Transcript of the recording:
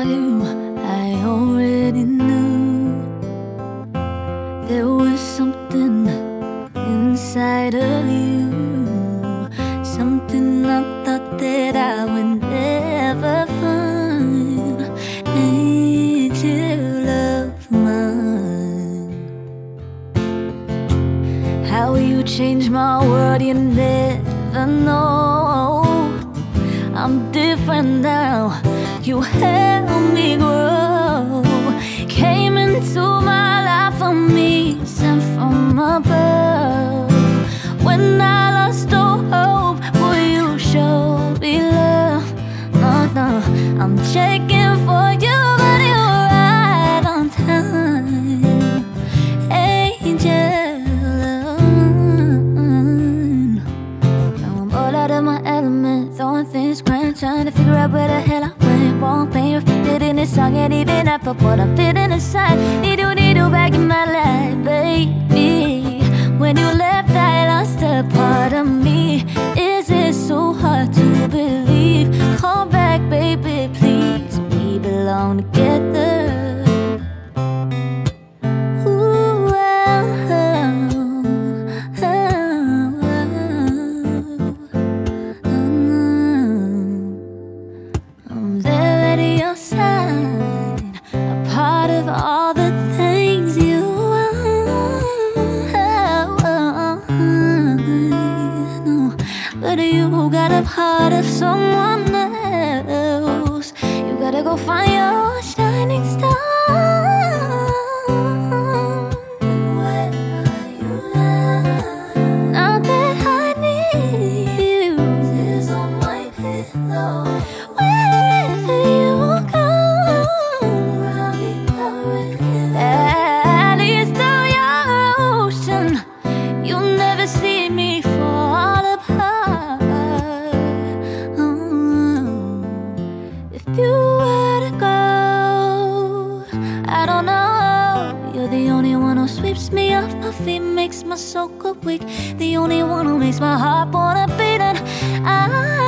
about you I already knew. There was something inside of you, something I thought that I would never find. Ain't you love mine? How you changed my world, you never know. I'm different now, you helped me grow. Came into my life from me, sent from above. When I lost all hope, will you show me love? No, no, I'm checking for you, but you're right on time. Angel of mine. Now I'm all out of my element, throwing things grand, trying to figure out where the hell I'm wrong, pain reflected in this song. And even after what I'm feeling inside, need you back in my life, baby. When you left, I lost a part of me. Is it so hard to believe? Come back, baby, please. We belong together. Ooh, oh, oh, oh, oh. I'm there. Side, a part of all the things you are, no. But you got a part of someone else. You gotta go find your shining star. When are you love? Now that I need you, tears on my pillow. Sweeps me off my feet, makes my soul go weak. The only one who makes my heart wanna beat, and I